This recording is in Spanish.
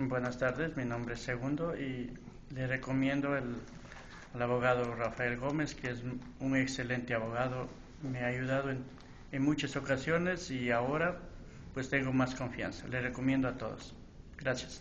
Buenas tardes, mi nombre es Segundo y le recomiendo al abogado Rafael Gómez, que es un excelente abogado, me ha ayudado en muchas ocasiones y ahora pues tengo más confianza. Le recomiendo a todos. Gracias.